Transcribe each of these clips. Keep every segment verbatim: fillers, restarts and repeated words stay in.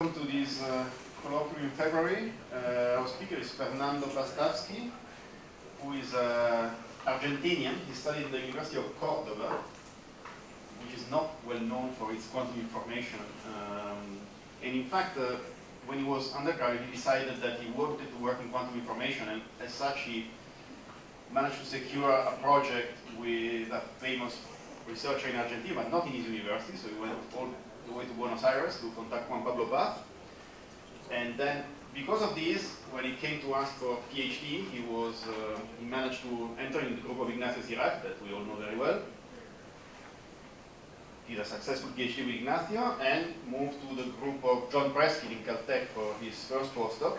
Welcome to this uh, colloquium in February. Uh, our speaker is Fernando Pastawski, who is uh, Argentinian. He studied at the University of Córdoba, which is not well known for its quantum information. Um, and in fact, uh, when he was undergraduate, he decided that he wanted to work in quantum information, and as such, he managed to secure a project with a famous researcher in Argentina, but not in his university, so he went all the way to Buenos Aires to contact Juan Pablo Paz. And then, because of this, when he came to ask for a PhD, he was uh, he managed to enter in the group of Ignacio Cirac, that we all know very well. He did a successful PhD with Ignacio and moved to the group of John Preskill in Caltech for his first postdoc.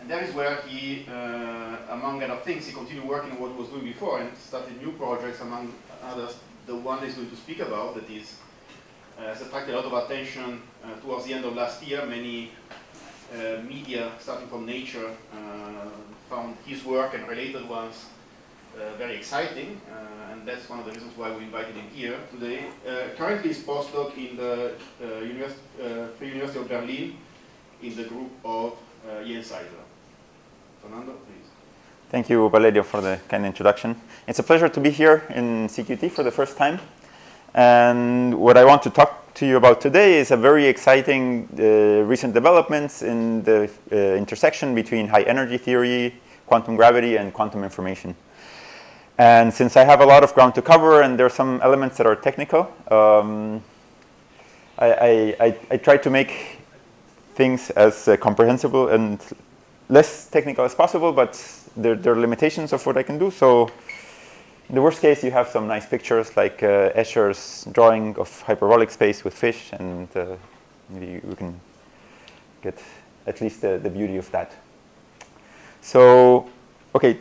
And that is where he, uh, among other things, he continued working on what he was doing before and started new projects, among others, the one he's going to speak about, that is Uh, has attracted a lot of attention uh, towards the end of last year. Many uh, media, starting from Nature, uh, found his work and related ones uh, very exciting, uh, and that's one of the reasons why we invited him here today. Uh, currently, he's postdoc in the uh, univers uh, Free University of Berlin in the group of uh, Jens Eisert. Fernando, please. Thank you, Valerio, for the kind introduction. It's a pleasure to be here in C Q T for the first time. And what I want to talk to you about today is a very exciting uh, recent developments in the uh, intersection between high energy theory, quantum gravity, and quantum information. And since I have a lot of ground to cover and there are some elements that are technical, um, I, I, I, I try to make things as uh, comprehensible and less technical as possible, but there, there are limitations of what I can do. So, in the worst case, you have some nice pictures like uh, Escher's drawing of hyperbolic space with fish, and uh, maybe we can get at least the, the beauty of that. So, okay,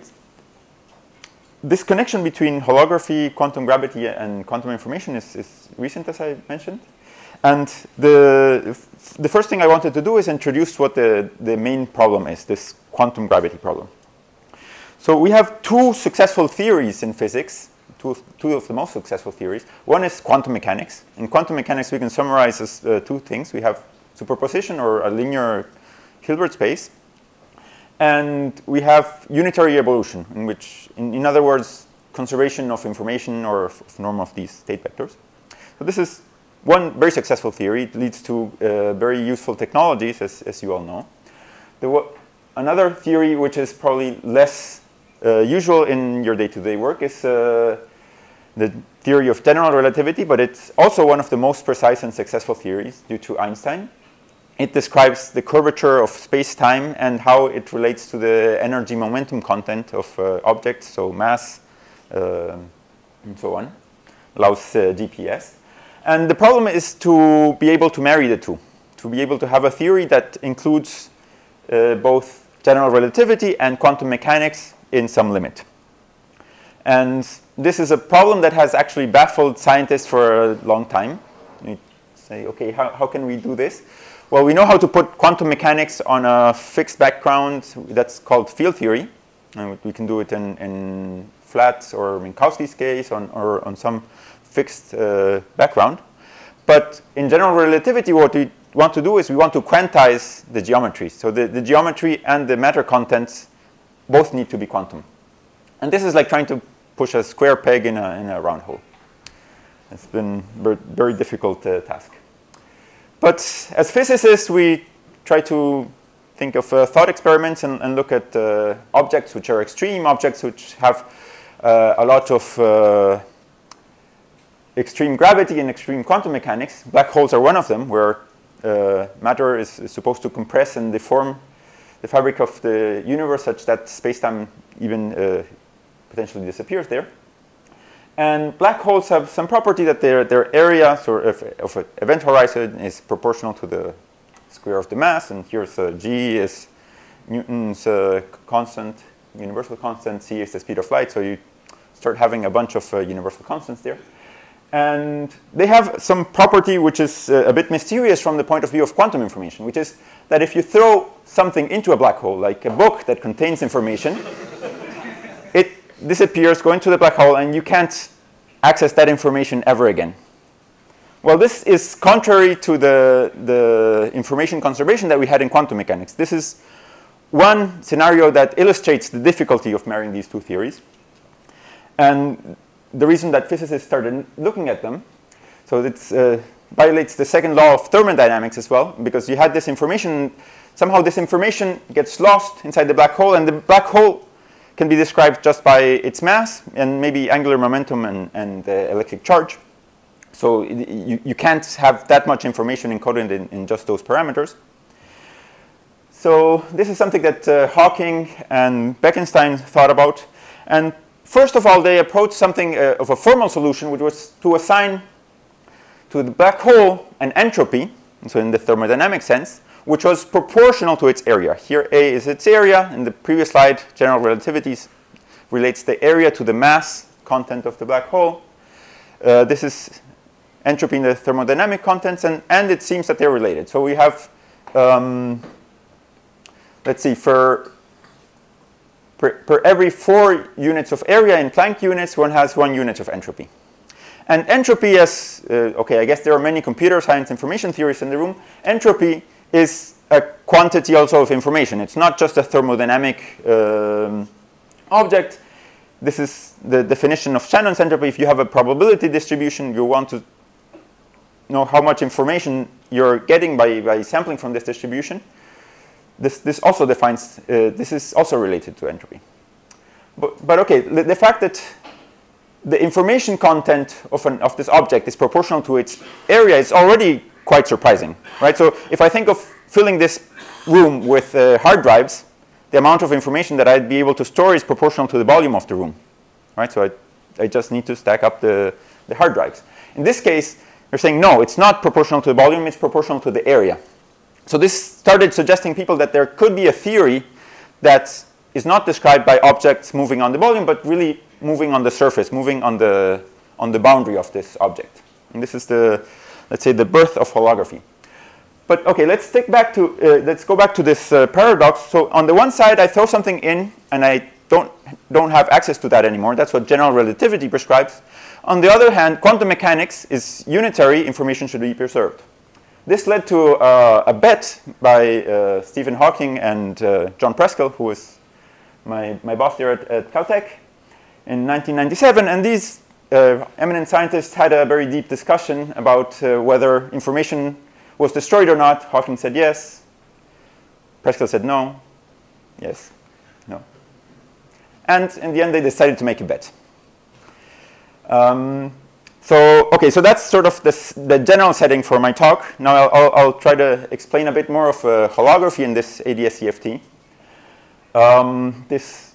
this connection between holography, quantum gravity, and quantum information is, is recent, as I mentioned. And the, the first thing I wanted to do is introduce what the, the main problem is, this quantum gravity problem. So we have two successful theories in physics, two, two of the most successful theories. One is quantum mechanics. In quantum mechanics, we can summarize as uh, two things. We have superposition, or a linear Hilbert space, and we have unitary evolution, in which, in, in other words, conservation of information or of, of norm of these state vectors. So this is one very successful theory. It leads to uh, very useful technologies, as, as you all know. The, another theory, which is probably less Uh, usual in your day-to-day work, is uh, the theory of general relativity, but it's also one of the most precise and successful theories due to Einstein. It describes the curvature of space-time and how it relates to the energy-momentum content of uh, objects, so mass, uh, and so on, allows uh, G P S. And the problem is to be able to marry the two, to be able to have a theory that includes uh, both general relativity and quantum mechanics in some limit. And this is a problem that has actually baffled scientists for a long time. You say, okay, how, how can we do this? Well, we know how to put quantum mechanics on a fixed background that's called field theory. And we can do it in, in flats or Minkowski's case on, or on some fixed uh, background. But in general relativity, what we want to do is we want to quantize the geometry. So the, the geometry and the matter contents both need to be quantum. And this is like trying to push a square peg in a, in a round hole. It's been a very difficult uh, task. But as physicists, we try to think of uh, thought experiments and, and look at uh, objects which are extreme, objects which have uh, a lot of uh, extreme gravity and extreme quantum mechanics. Black holes are one of them, where uh, matter is, is supposed to compress and deform the fabric of the universe such that space-time even uh, potentially disappears there. And black holes have some property that their, their area so if, of an event horizon is proportional to the square of the mass. And here's uh, G is Newton's uh, constant, universal constant. C is the speed of light. So you start having a bunch of uh, universal constants there. And they have some property which is uh, a bit mysterious from the point of view of quantum information, which is that if you throw something into a black hole, like a book that contains information, it disappears, going to the black hole, and you can't access that information ever again. Well, this is contrary to the, the information conservation that we had in quantum mechanics. This is one scenario that illustrates the difficulty of marrying these two theories. And the reason that physicists started looking at them, so it uh, violates the second law of thermodynamics as well, because you had this information, somehow this information gets lost inside the black hole, and the black hole can be described just by its mass and maybe angular momentum and, and uh, electric charge. So it, you, you can't have that much information encoded in, in just those parameters. So this is something that uh, Hawking and Bekenstein thought about. And first of all, they approached something uh, of a formal solution, which was to assign to the black hole an entropy, so in the thermodynamic sense, which was proportional to its area. Here A is its area. In the previous slide, general relativity relates the area to the mass content of the black hole. Uh, this is entropy in the thermodynamic contents, and, and it seems that they're related. So we have, um, let's see, for per, per every four units of area in Planck units, one has one unit of entropy. And entropy as, uh, okay, I guess there are many computer science information theorists in the room. Entropy is a quantity also of information. It's not just a thermodynamic um, object. This is the definition of Shannon's entropy. If you have a probability distribution, you want to know how much information you're getting by, by sampling from this distribution. This, this also defines, uh, this is also related to entropy. But, but okay, the, the fact that the information content of, an, of this object is proportional to its area is already quite surprising, right? So if I think of filling this room with uh, hard drives, the amount of information that I'd be able to store is proportional to the volume of the room, right? So I, I just need to stack up the, the hard drives. In this case, they're saying, no, it's not proportional to the volume, it's proportional to the area. So this started suggesting people that there could be a theory that is not described by objects moving on the volume, but really moving on the surface, moving on the, on the boundary of this object. And this is the, let's say, the birth of holography. But okay, let's stick back to, uh, let's go back to this uh, paradox. So on the one side, I throw something in, and I don't, don't have access to that anymore. That's what general relativity prescribes. On the other hand, quantum mechanics is unitary. Information should be preserved. This led to uh, a bet by uh, Stephen Hawking and uh, John Preskill, who was my, my boss here at, at Caltech, in nineteen ninety-seven. And these Uh, eminent scientists had a very deep discussion about uh, whether information was destroyed or not. Hawking said yes. Preskill said no. Yes. No. And in the end, they decided to make a bet. Um, so, okay, so that's sort of this, the general setting for my talk. Now I'll, I'll, I'll try to explain a bit more of uh, holography in this A D S C F T. Um, this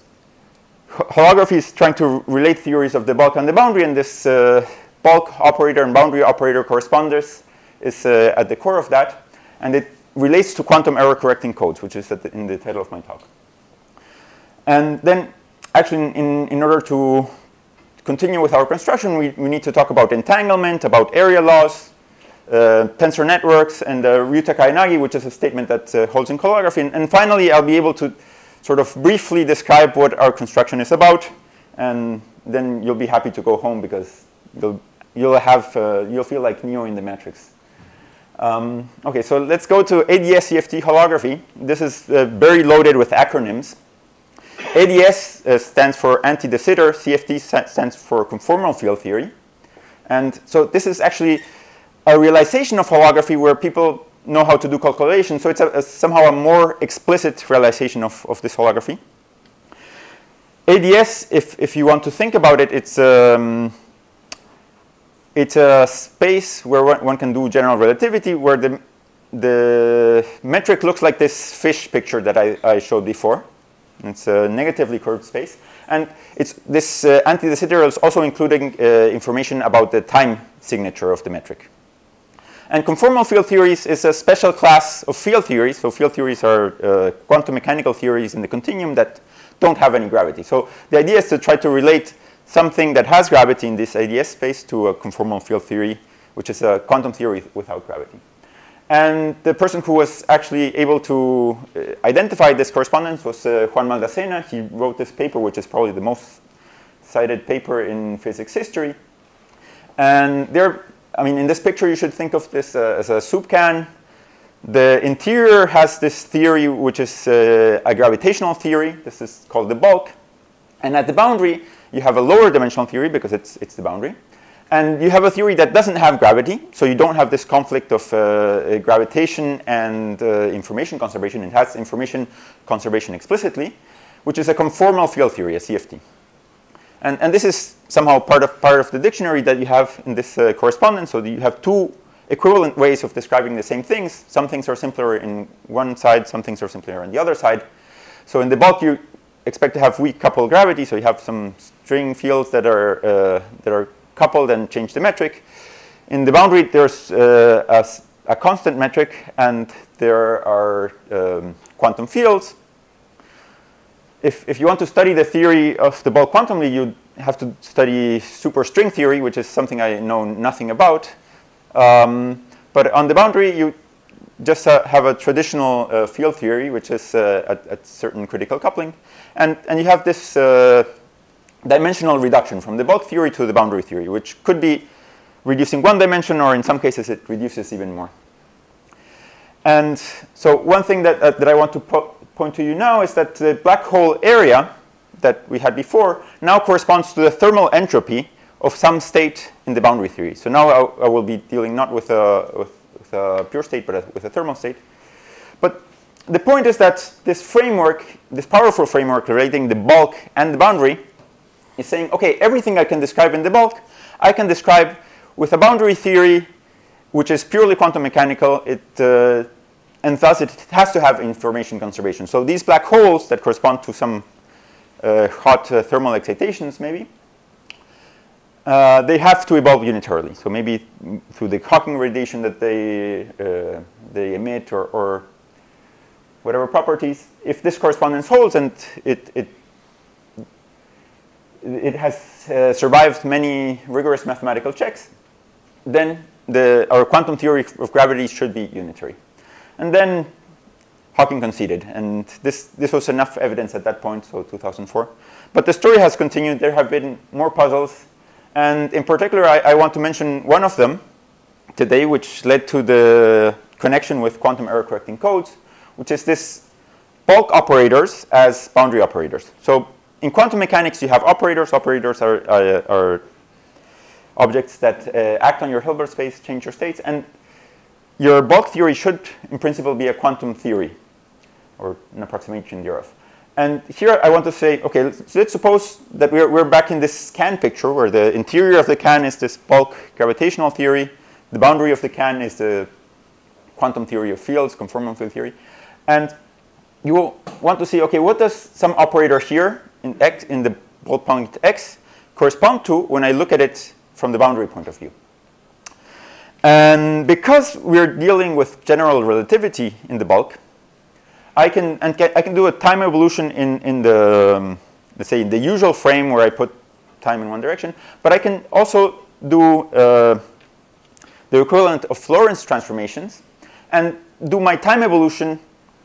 holography is trying to relate theories of the bulk and the boundary, and this uh, bulk operator and boundary operator correspondence is uh, at the core of that, and it relates to quantum error correcting codes, which is at the, in the title of my talk. And then, actually, in, in order to continue with our construction, we, we need to talk about entanglement, about area laws, uh, tensor networks, and uh, Ryu-Takayanagi, which is a statement that uh, holds in holography. And, and finally, I'll be able to sort of briefly describe what our construction is about, and then you'll be happy to go home because you'll, you'll, have, uh, you'll feel like Neo in the Matrix. Um, okay, so let's go to A D S C F T holography. This is uh, very loaded with acronyms. A D S uh, stands for anti-de-sitter, C F T stands for conformal field theory. And so this is actually a realization of holography where people know how to do calculation, so it's a, a, somehow a more explicit realization of, of this holography. A D S, if, if you want to think about it, it's, um, it's a space where one, one can do general relativity, where the, the metric looks like this fish picture that I, I showed before. It's a negatively curved space. And it's, this uh, anti-de-sitter is also including uh, information about the time signature of the metric. And conformal field theories is a special class of field theories. So field theories are uh, quantum mechanical theories in the continuum that don't have any gravity. So the idea is to try to relate something that has gravity in this A D S space to a conformal field theory, which is a quantum theory without gravity. And the person who was actually able to uh, identify this correspondence was uh, Juan Maldacena. He wrote this paper, which is probably the most cited paper in physics history. And there I mean, in this picture, you should think of this uh, as a soup can. The interior has this theory, which is uh, a gravitational theory. This is called the bulk. And at the boundary, you have a lower dimensional theory, because it's, it's the boundary. And you have a theory that doesn't have gravity. So you don't have this conflict of uh, gravitation and uh, information conservation. It has information conservation explicitly, which is a conformal field theory, a C F T. And, and this is somehow part of, part of the dictionary that you have in this uh, correspondence. So you have two equivalent ways of describing the same things. Some things are simpler in one side. Some things are simpler on the other side. So in the bulk, you expect to have weak coupled gravity. So you have some string fields that are, uh, that are coupled and change the metric. In the boundary, there's uh, a, a constant metric, and there are um, quantum fields. If, if you want to study the theory of the bulk quantumly, you have to study superstring theory, which is something I know nothing about. Um, but on the boundary, you just uh, have a traditional uh, field theory, which is uh, at, at certain critical coupling. And, and you have this uh, dimensional reduction from the bulk theory to the boundary theory, which could be reducing one dimension, or in some cases, it reduces even more. And so one thing that, uh, that I want to put point to you now is that the black hole area that we had before now corresponds to the thermal entropy of some state in the boundary theory. So now I, I will be dealing not with a, with, with a pure state, but a, with a thermal state. But the point is that this framework, this powerful framework relating the bulk and the boundary, is saying, okay, everything I can describe in the bulk, I can describe with a boundary theory, which is purely quantum mechanical. It uh, And thus, it has to have information conservation. So these black holes that correspond to some uh, hot uh, thermal excitations, maybe, uh, they have to evolve unitarily. So maybe through the Hawking radiation that they, uh, they emit, or, or whatever properties. If this correspondence holds, and it, it, it has uh, survived many rigorous mathematical checks, then the, our quantum theory of gravity should be unitary. And then Hawking conceded, and this, this was enough evidence at that point, so two thousand four. But the story has continued. There have been more puzzles, and in particular, I, I want to mention one of them today, which led to the connection with quantum error-correcting codes, which is this bulk operators as boundary operators. So in quantum mechanics, you have operators. Operators are, are, are objects that uh, act on your Hilbert space, change your states, and your bulk theory should, in principle, be a quantum theory, or an approximation thereof. And here I want to say, OK, let's, let's suppose that we're, we're back in this can picture, where the interior of the can is this bulk gravitational theory. The boundary of the can is the quantum theory of fields, conformal field theory. And you will want to see, OK, what does some operator here in, X, in the bulk point X correspond to when I look at it from the boundary point of view? And because we're dealing with general relativity in the bulk, I can and get, I can do a time evolution in in the um, let's say in the usual frame where I put time in one direction. But I can also do uh, the equivalent of Lorentz transformations and do my time evolution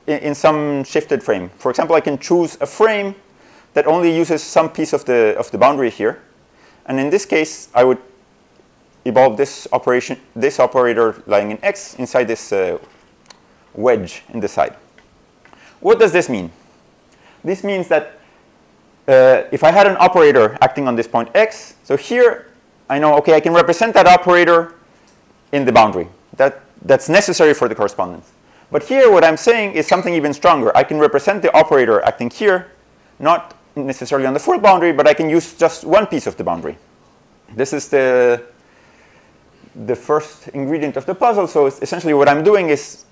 in, in some shifted frame. For example, I can choose a frame that only uses some piece of the of the boundary here, and in this case, I would evolve this operation, this operator lying in X inside this uh, wedge in the side. What does this mean? This means that uh, if I had an operator acting on this point X, so here I know, okay, I can represent that operator in the boundary. That, that's necessary for the correspondence. But here what I'm saying is something even stronger. I can represent the operator acting here, not necessarily on the full boundary, but I can use just one piece of the boundary. This is the the first ingredient of the puzzle. So it's essentially what I'm doing is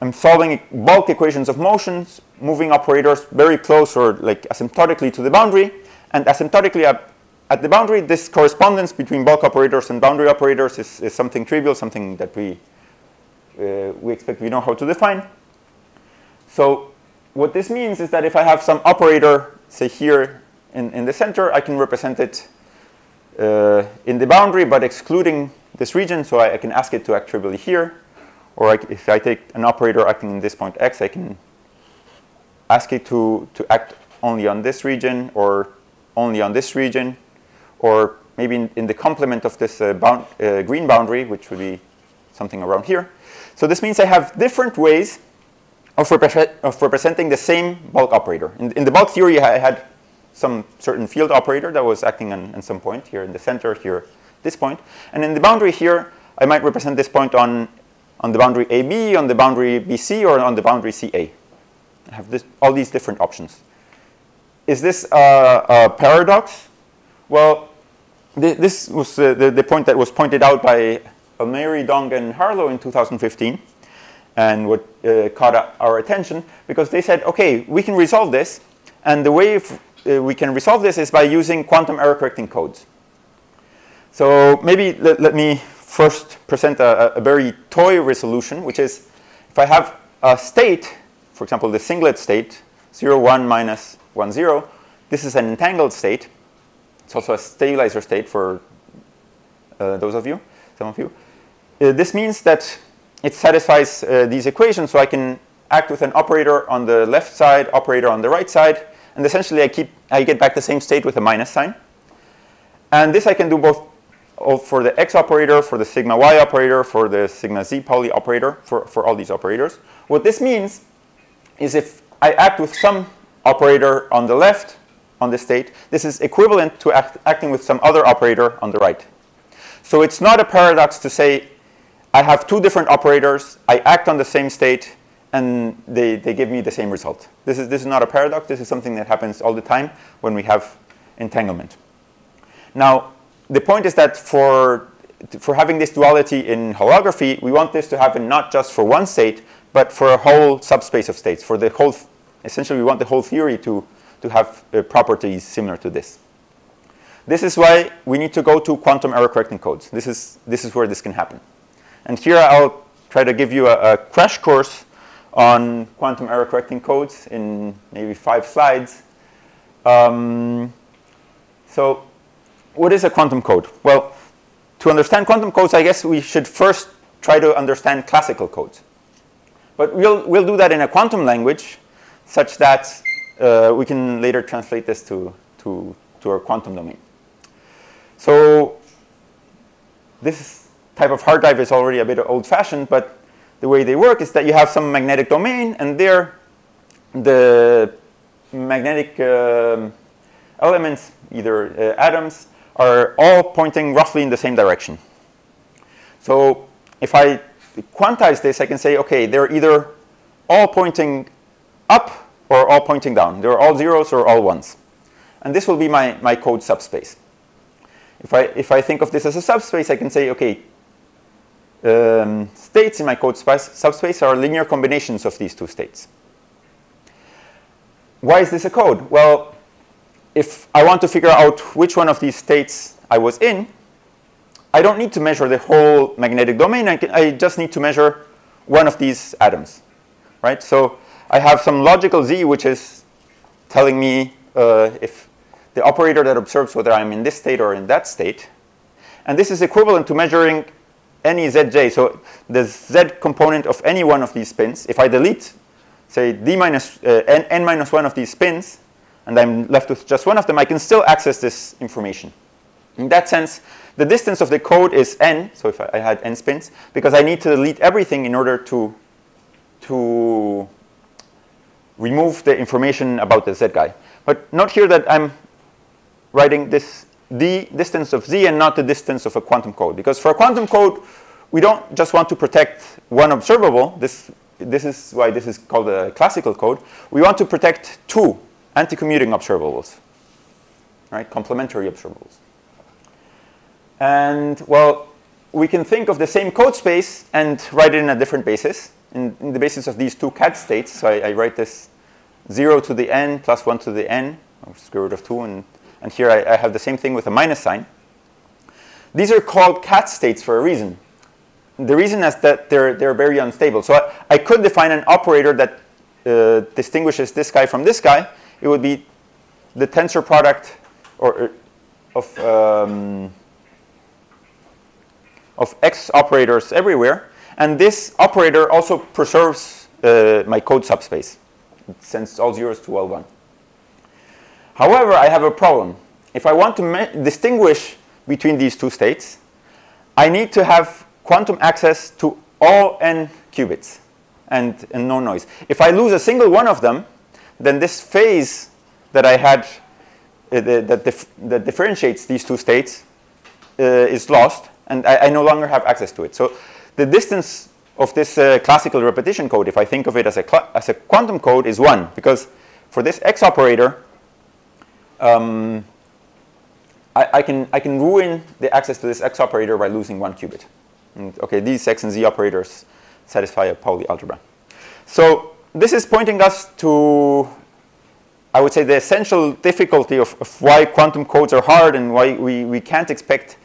I'm solving bulk equations of motions, moving operators very close or like asymptotically to the boundary. And asymptotically at, at the boundary, this correspondence between bulk operators and boundary operators is, is something trivial, something that we, uh, we expect we know how to define. So what this means is that if I have some operator, say here in, in the center, I can represent it uh, in the boundary, but excluding this region, so I, I can ask it to act trivially here. Or I, if I take an operator acting in this point X, I can ask it to, to act only on this region, or only on this region, or maybe in, in the complement of this uh, bound, uh, green boundary, which would be something around here. So this means I have different ways of, repre of representing the same bulk operator. In, in the bulk theory, I had some certain field operator that was acting on, on some point here in the center, here this point. And in the boundary here, I might represent this point on, on the boundary A B, on the boundary B C, or on the boundary C A. I have this, all these different options. Is this uh, a paradox? Well, th this was uh, the, the point that was pointed out by Almheiri, Dong, and Harlow in two thousand fifteen, and what uh, caught our attention, because they said, OK, we can resolve this. And the way if, uh, we can resolve this is by using quantum error-correcting codes. So maybe let, let me first present a, a very toy resolution, which is if I have a state, for example, the singlet state, zero, one, minus one, zero, this is an entangled state. It's also a stabilizer state for uh, those of you, some of you. Uh, this means that it satisfies uh, these equations, so I can act with an operator on the left side, operator on the right side, and essentially I, keep, I get back the same state with a minus sign. And this I can do both for the x operator, for the sigma y operator, for the sigma z Pauli operator, for, for all these operators. What this means is if I act with some operator on the left on the state, this is equivalent to act, acting with some other operator on the right. So it's not a paradox to say I have two different operators, I act on the same state, and they, they give me the same result. This is, this is not a paradox. This is something that happens all the time when we have entanglement. Now, the point is that for, for having this duality in holography, we want this to happen not just for one state, but for a whole subspace of states. For the whole, essentially, we want the whole theory to, to have uh, properties similar to this. This is why we need to go to quantum error-correcting codes. This is, this is where this can happen. And here I'll try to give you a, a crash course on quantum error-correcting codes in maybe five slides. Um, so what is a quantum code? Well, to understand quantum codes, I guess we should first try to understand classical codes. But we'll, we'll do that in a quantum language, such that uh, we can later translate this to, to, to our quantum domain. So this type of hard drive is already a bit old-fashioned, but the way they work is that you have some magnetic domain, and there the magnetic uh, elements, either uh, atoms, are all pointing roughly in the same direction. So if I quantize this, I can say, OK, they're either all pointing up or all pointing down. They're all zeros or all ones. And this will be my, my code subspace. If I, if I think of this as a subspace, I can say, OK, Um, states in my code space, subspace are linear combinations of these two states. Why is this a code? Well, if I want to figure out which one of these states I was in, I don't need to measure the whole magnetic domain. I, can, I just need to measure one of these atoms, right? So I have some logical z, which is telling me uh, if the operator that observes whether I'm in this state or in that state. And this is equivalent to measuring any zj, so the z component of any one of these spins. If I delete, say, d minus, uh, n, n minus one of these spins, and I'm left with just one of them, I can still access this information. In that sense, the distance of the code is n, so if I had n spins, because I need to delete everything in order to, to remove the information about the z guy. But note here that I'm writing this the distance of z and not the distance of a quantum code. Because for a quantum code, we don't just want to protect one observable. This, this is why this is called a classical code. We want to protect two anti-commuting observables, right? Complementary observables. And, well, we can think of the same code space and write it in a different basis, in, in the basis of these two cat states. So I, I write this zero to the n plus one to the n, or square root of two, and And here I, I have the same thing with a minus sign. These are called cat states for a reason. The reason is that they're, they're very unstable. So I, I could define an operator that uh, distinguishes this guy from this guy. It would be the tensor product or, of, um, of x operators everywhere. And this operator also preserves uh, my code subspace. It sends all zeros to all one. However, I have a problem. If I want to distinguish between these two states, I need to have quantum access to all n qubits and, and no noise. If I lose a single one of them, then this phase that I had uh, the, that, dif that differentiates these two states uh, is lost, and I, I no longer have access to it. So the distance of this uh, classical repetition code, if I think of it as a, as a quantum code, is one, because for this X operator, um, I, I, can, I can ruin the access to this X operator by losing one qubit. And, okay, these X and Z operators satisfy a Pauli algebra. So this is pointing us to, I would say, the essential difficulty of, of why quantum codes are hard and why we, we can't expect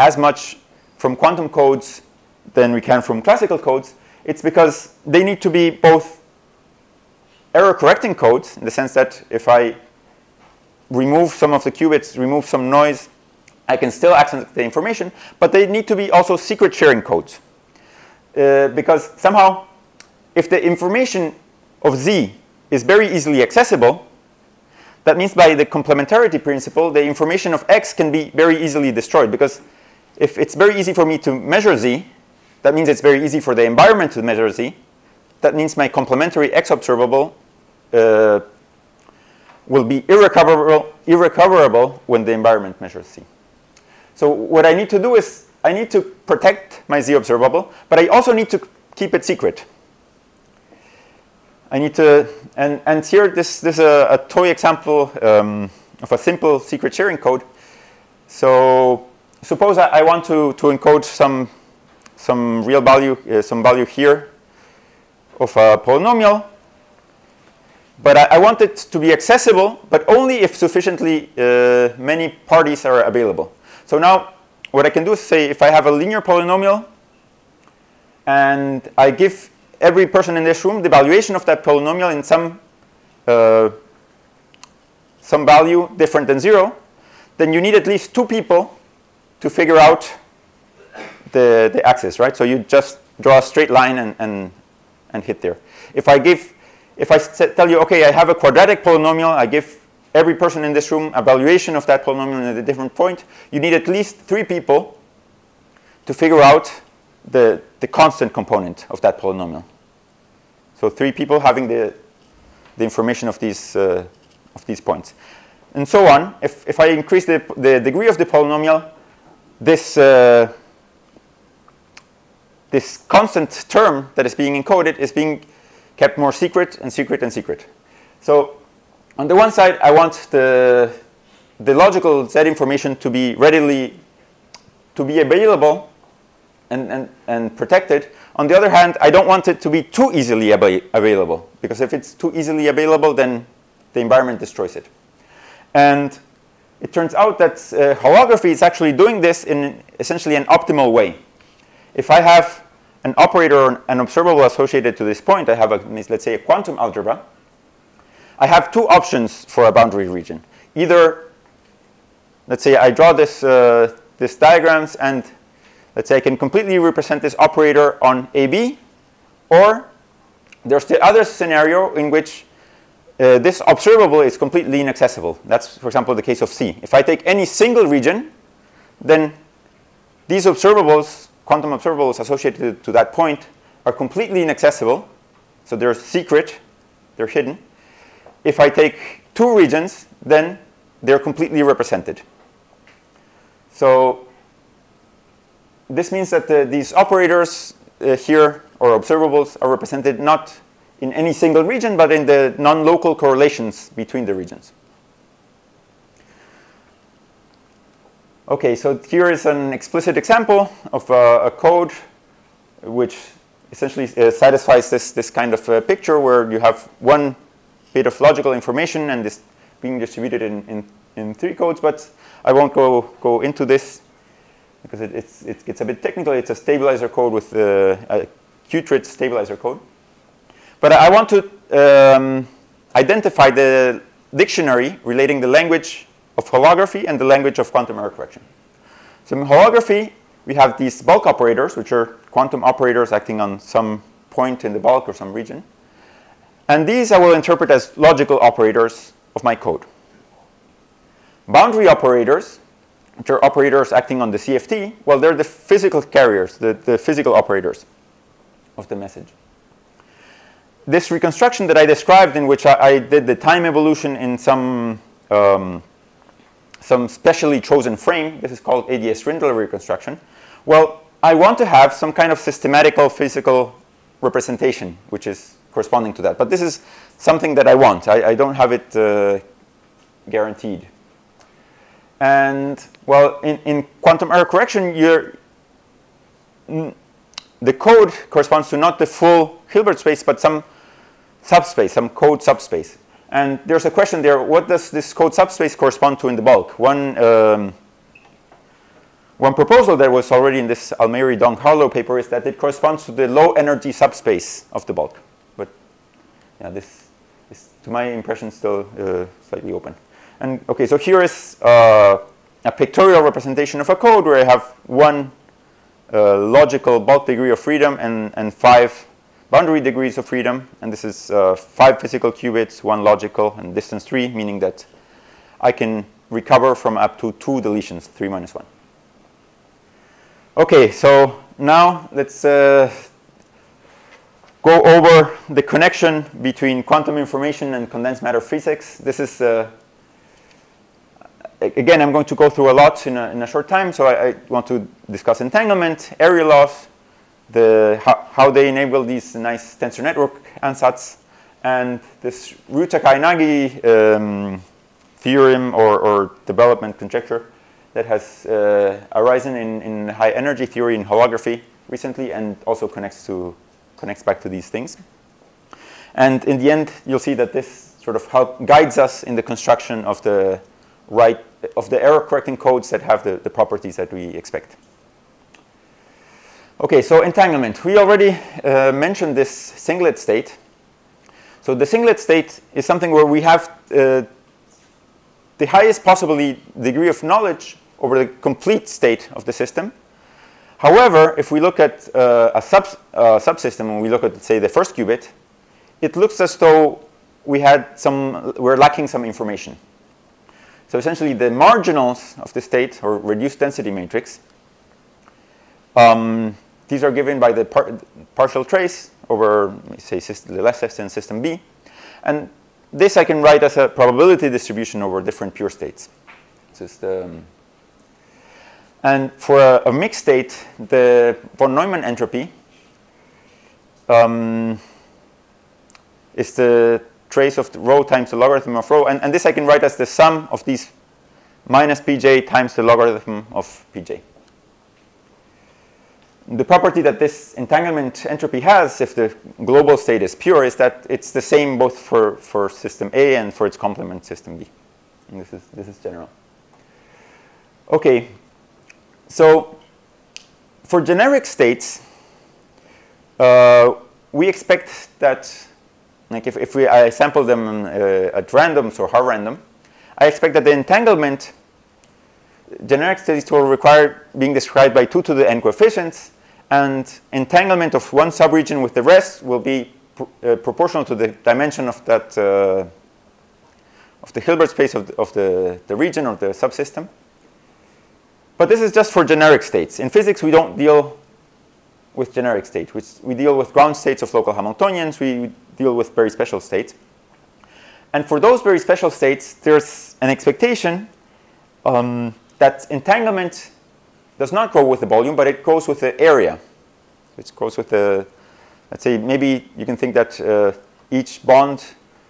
as much from quantum codes than we can from classical codes. It's because they need to be both error-correcting codes, in the sense that if I remove some of the qubits, remove some noise, I can still access the information, but they need to be also secret sharing codes. Uh, because somehow, if the information of Z is very easily accessible, that means by the complementarity principle, the information of X can be very easily destroyed. Because if it's very easy for me to measure Z, that means it's very easy for the environment to measure Z. That means my complementary X observable uh, will be irrecoverable, irrecoverable when the environment measures Z. So what I need to do is I need to protect my Z observable, but I also need to keep it secret. I need to, and, and here this, this is a, a toy example um, of a simple secret sharing code. So suppose I, I want to, to encode some, some real value, uh, some value here of a polynomial, but I, I want it to be accessible, but only if sufficiently uh, many parties are available. So now what I can do is say, if I have a linear polynomial and I give every person in this room the valuation of that polynomial in some, uh, some value different than zero, then you need at least two people to figure out the, the axis, right? So you just draw a straight line and, and, and hit there. If I give, if I tell you, okay, I have a quadratic polynomial, I give every person in this room a valuation of that polynomial at a different point, you need at least three people to figure out the, the constant component of that polynomial. So three people having the, the information of these, uh, of these points. And so on. If, if I increase the, the degree of the polynomial, This, uh, this constant term that is being encoded is being kept more secret and secret and secret. So on the one side, I want the, the logical Z information to be readily, to be available and, and, and protected. On the other hand, I don't want it to be too easily ab- available, because if it's too easily available, then the environment destroys it. And it turns out that uh, holography is actually doing this in essentially an optimal way. If I have an operator or an observable associated to this point, I have, a, let's say, a quantum algebra. I have two options for a boundary region. Either, let's say, I draw this, uh, this diagrams, and let's say I can completely represent this operator on A B, or there's the other scenario in which Uh, this observable is completely inaccessible. That's, for example, the case of C. If I take any single region, then these observables, quantum observables associated to that point, are completely inaccessible. So they're secret, they're hidden. If I take two regions, then they're completely represented. So this means that the, these operators uh, here, or observables, are represented not in any single region, but in the non-local correlations between the regions. Okay, so here is an explicit example of uh, a code which essentially uh, satisfies this, this kind of uh, picture, where you have one bit of logical information and this being distributed in, in, in three codes, but I won't go, go into this because it, it's, it gets a bit technical. It's a stabilizer code with uh, a Qtrit stabilizer code. But I want to um, identify the dictionary relating the language of holography and the language of quantum error correction. So in holography, we have these bulk operators, which are quantum operators acting on some point in the bulk or some region. And these I will interpret as logical operators of my code. Boundary operators which are operators acting on the C F T, well, they're the physical carriers, the, the physical operators of the message. This reconstruction that I described, in which I, I did the time evolution in some, um, some specially chosen frame, this is called A D S-Rindler reconstruction, well, I want to have some kind of systematical physical representation, which is corresponding to that. But this is something that I want. I, I don't have it uh, guaranteed. And, well, in, in quantum error correction, you're, the code corresponds to not the full Hilbert space, but some subspace, some code subspace. And there's a question there, what does this code subspace correspond to in the bulk? One, um, one proposal that was already in this Almheiri, Dong, Harlow paper is that it corresponds to the low-energy subspace of the bulk. But yeah, this is, to my impression, still uh, slightly open. And okay, so here is uh, a pictorial representation of a code where I have one uh, logical bulk degree of freedom and, and five boundary degrees of freedom. And this is uh, five physical qubits, one logical, and distance three, meaning that I can recover from up to two deletions, three minus one. Okay, so now let's uh, go over the connection between quantum information and condensed matter physics. This is uh, Again, I'm going to go through a lot in a, in a short time, so I, I want to discuss entanglement, area laws, the, how, how they enable these nice tensor network ansatz, and this Ryu-Takayanagi um, theorem or, or development conjecture that has uh, arisen in, in high energy theory and holography recently, and also connects to connects back to these things. And in the end, you'll see that this sort of help guides us in the construction of the right of the error correcting codes that have the, the properties that we expect. Okay, so entanglement. We already uh, mentioned this singlet state. So the singlet state is something where we have uh, the highest possible degree of knowledge over the complete state of the system. However, if we look at uh, a sub, uh, subsystem and we look at, say, the first qubit, it looks as though we had some, we're lacking some information. So essentially, the marginals of the state, or reduced density matrix, um, these are given by the par partial trace over, say, system, the left system, system B. And this I can write as a probability distribution over different pure states. System. And for a, a mixed state, the von Neumann entropy um, is the trace of the rho times the logarithm of rho, and, and this I can write as the sum of these minus pj times the logarithm of pj. The property that this entanglement entropy has, if the global state is pure, is that it's the same both for, for system A and for its complement system B. And this is, this is general. Okay, so for generic states, uh, we expect that Like if, if we, I sample them uh, at random, so how random, I expect that the entanglement generic states will require being described by two to the n coefficients, and entanglement of one subregion with the rest will be pr uh, proportional to the dimension of that uh, of the Hilbert space of the, of the, the region or the subsystem. But this is just for generic states. In physics, we don't deal with generic states. We, we deal with ground states of local Hamiltonians. We, we deal with very special states. And for those very special states, there's an expectation um, that entanglement does not grow with the volume, but it grows with the area. It grows with the, let's say, maybe you can think that uh, each bond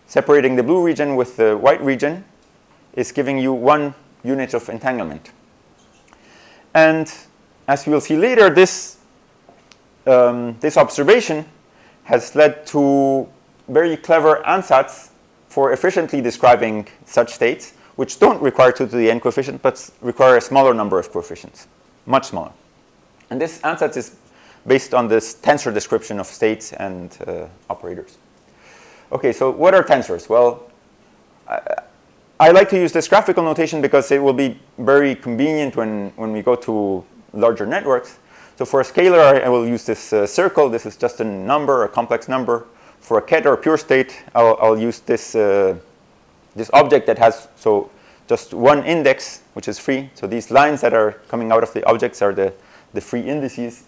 separating the blue region with the white region is giving you one unit of entanglement. And as we'll see later, this, um, this observation has led to very clever ansatz for efficiently describing such states, which don't require two to the n coefficient, but require a smaller number of coefficients, much smaller. And this ansatz is based on this tensor description of states and uh, operators. Okay, so what are tensors? Well, I, I like to use this graphical notation because it will be very convenient when, when we go to larger networks. So for a scalar, I will use this uh, circle. This is just a number, a complex number. For a ket or a pure state, I'll, I'll use this, uh, this object that has, so just one index, which is free. So these lines that are coming out of the objects are the, the free indices.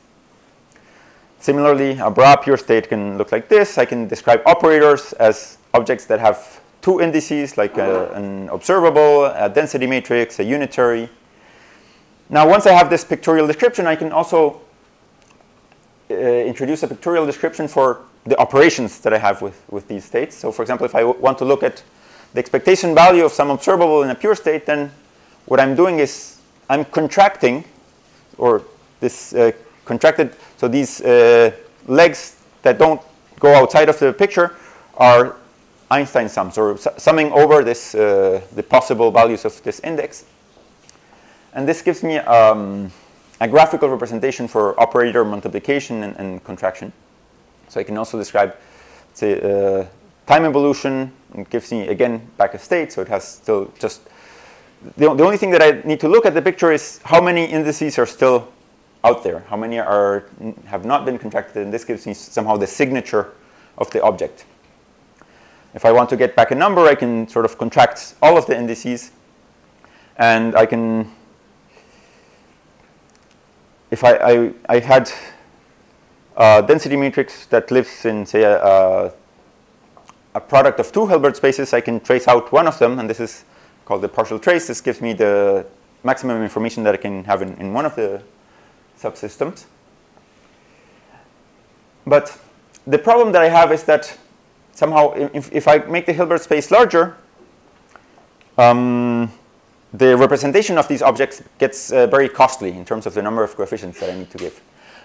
Similarly, a bra pure state can look like this. I can describe operators as objects that have two indices, like a, an observable, a density matrix, a unitary. Now, once I have this pictorial description, I can also uh, introduce a pictorial description for the operations that I have with, with these states. So, for example, if I want to look at the expectation value of some observable in a pure state, then what I'm doing is I'm contracting, or this uh, contracted, so these uh, legs that don't go outside of the picture are Einstein sums, or su summing over this, uh, the possible values of this index. And this gives me um, a graphical representation for operator multiplication and, and contraction. So I can also describe, say, uh, time evolution. It gives me, again, back a state. So it has still just, the, the only thing that I need to look at the picture is how many indices are still out there, how many are, have not been contracted. And this gives me somehow the signature of the object. If I want to get back a number, I can sort of contract all of the indices. And I can, if I, I, I had a density matrix that lives in, say, a, a, a product of two Hilbert spaces, I can trace out one of them. And this is called the partial trace. This gives me the maximum information that I can have in, in one of the subsystems. But the problem that I have is that somehow, if, if I make the Hilbert space larger, um, the representation of these objects gets uh, very costly in terms of the number of coefficients that I need to give.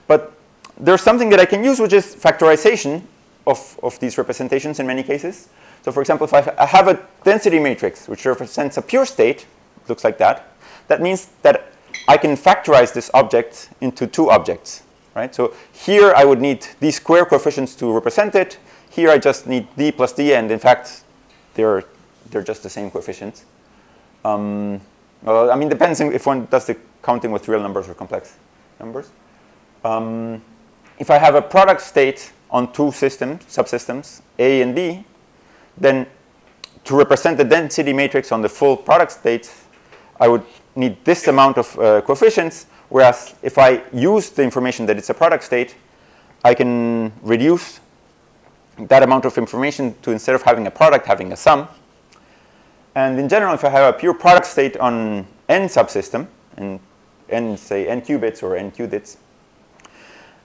But there's something that I can use, which is factorization of, of these representations in many cases. So for example, if I have a density matrix which represents a pure state, looks like that, that means that I can factorize this object into two objects, right? So here I would need these square coefficients to represent it. Here I just need d plus d, and in fact, they're, they're just the same coefficients. Um, well, I mean, depends if one does the counting with real numbers or complex numbers. Um, if I have a product state on two systems, subsystems, A and B, then to represent the density matrix on the full product state, I would need this amount of uh, coefficients, whereas if I use the information that it's a product state, I can reduce that amount of information to, instead of having a product, having a sum. And in general, if I have a pure product state on n subsystem, and n, say, n qubits or n qubits,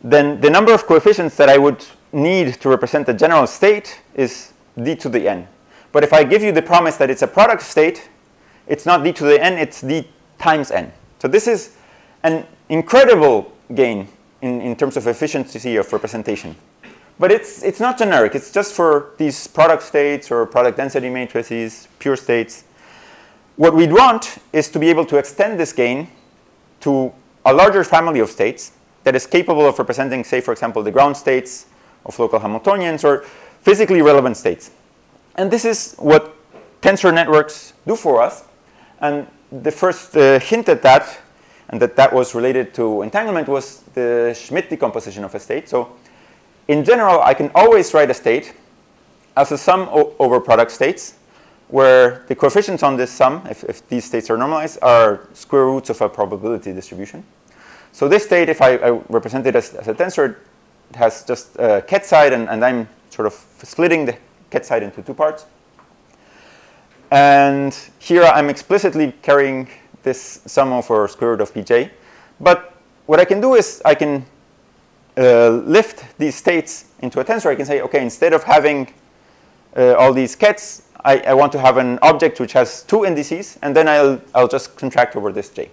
then the number of coefficients that I would need to represent the general state is d to the n. But if I give you the promise that it's a product state, it's not d to the n, it's d times n. So this is an incredible gain in, in terms of efficiency of representation. But it's, it's not generic. It's just for these product states or product density matrices, pure states. What we'd want is to be able to extend this gain to a larger family of states that is capable of representing, say, for example, the ground states of local Hamiltonians or physically relevant states. And this is what tensor networks do for us. And the first uh, hint at that, and that that was related to entanglement, was the Schmidt decomposition of a state. So in general, I can always write a state as a sum over product states, where the coefficients on this sum, if, if these states are normalized, are square roots of a probability distribution. So this state, if I, I represent it as, as a tensor, it has just a ket side, and, and I'm sort of splitting the ket side into two parts. And here I'm explicitly carrying this sum over square root of pj. But what I can do is I can Uh, lift these states into a tensor. I can say, okay, instead of having uh, all these kets, I, I want to have an object which has two indices, and then I'll, I'll just contract over this j.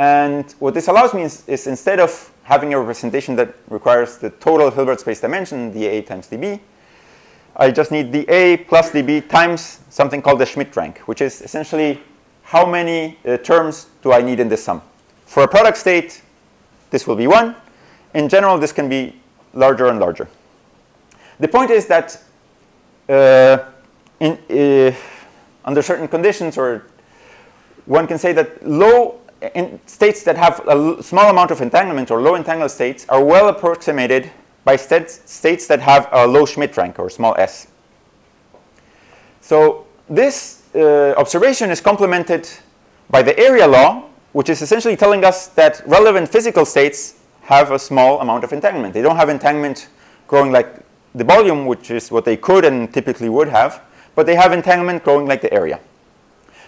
And what this allows me is, is instead of having a representation that requires the total Hilbert space dimension, dA times dB, I just need dA plus dB times something called the Schmidt rank, which is essentially how many uh, terms do I need in this sum. For a product state, this will be one. In general, this can be larger and larger. The point is that uh, in, uh, under certain conditions, or one can say that low in states that have a small amount of entanglement or low entangled states are well approximated by states, states that have a low Schmidt rank or small s. So this uh, observation is complemented by the area law, which is essentially telling us that relevant physical states have a small amount of entanglement. They don't have entanglement growing like the volume, which is what they could and typically would have, but they have entanglement growing like the area.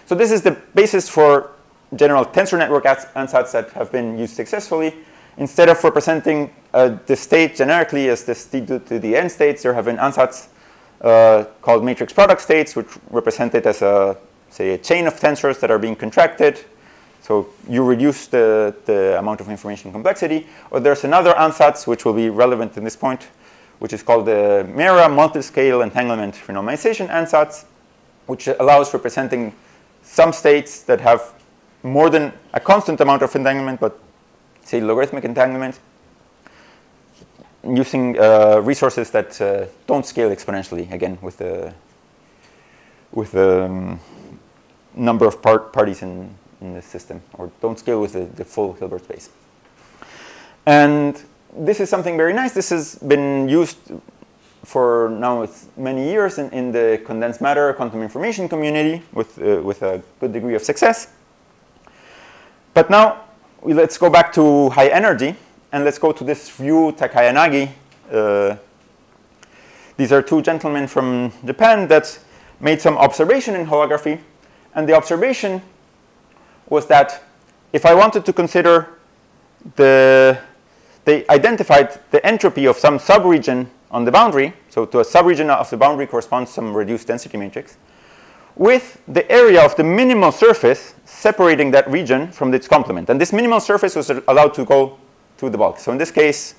So this is the basis for general tensor network ansatz that have been used successfully. Instead of representing uh, the state generically as the state to the end states, there have been ansatz uh, called matrix product states, which represent it as a, say, a chain of tensors that are being contracted. So you reduce the, the amount of information complexity. Or there's another ansatz, which will be relevant in this point, which is called the M E R A, Multiscale Entanglement Renormalization Ansatz, which allows representing some states that have more than a constant amount of entanglement, but say logarithmic entanglement, using uh, resources that uh, don't scale exponentially, again, with the, with the um, number of part parties in, in the system, or don't scale with the, the full Hilbert space. And this is something very nice. This has been used for now it's many years in, in the condensed matter quantum information community with, uh, with a good degree of success. But now, we, let's go back to high energy, and let's go to this Ryu-Takayanagi. Uh, these are two gentlemen from Japan that made some observation in holography. And the observation was that if I wanted to consider the, they identified the entropy of some subregion on the boundary, so to a subregion of the boundary corresponds some reduced density matrix, with the area of the minimal surface separating that region from its complement. And this minimal surface was allowed to go to the bulk. So in this case,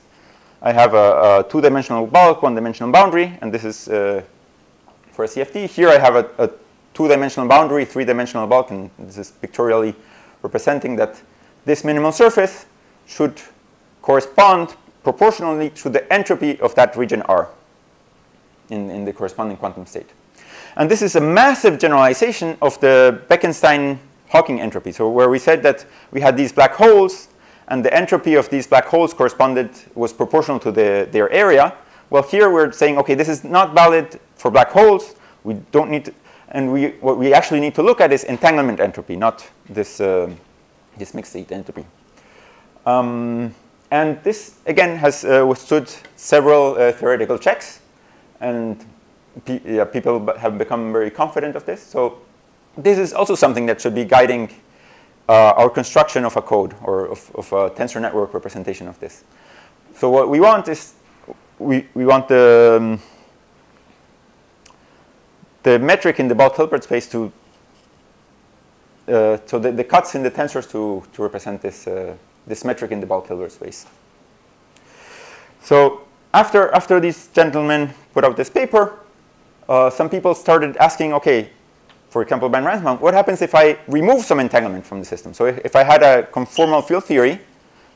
I have a, a two-dimensional bulk, one-dimensional boundary, and this is uh, for a C F T. Here I have a, a two-dimensional boundary, three-dimensional bulk, and this is pictorially representing that this minimal surface should correspond proportionally to the entropy of that region R in, in the corresponding quantum state. And this is a massive generalization of the Bekenstein-Hawking entropy. So where we said that we had these black holes, and the entropy of these black holes corresponded was proportional to the, their area. Well, here we're saying, okay, this is not valid for black holes. We don't need to, and we, what we actually need to look at is entanglement entropy, not this, uh, this mixed state entropy. Um, and this, again, has uh, withstood several uh, theoretical checks. And P yeah, people have become very confident of this. So this is also something that should be guiding uh, our construction of a code or of, of a tensor network representation of this. So what we want is we, we want the, um, the metric in the Hilbert space to, uh, so the, the cuts in the tensors to, to represent this, uh, this metric in the Hilbert space. So after, after these gentlemen put out this paper, Uh, some people started asking, okay, for example, Van Raamsdonk, what happens if I remove some entanglement from the system? So if, if I had a conformal field theory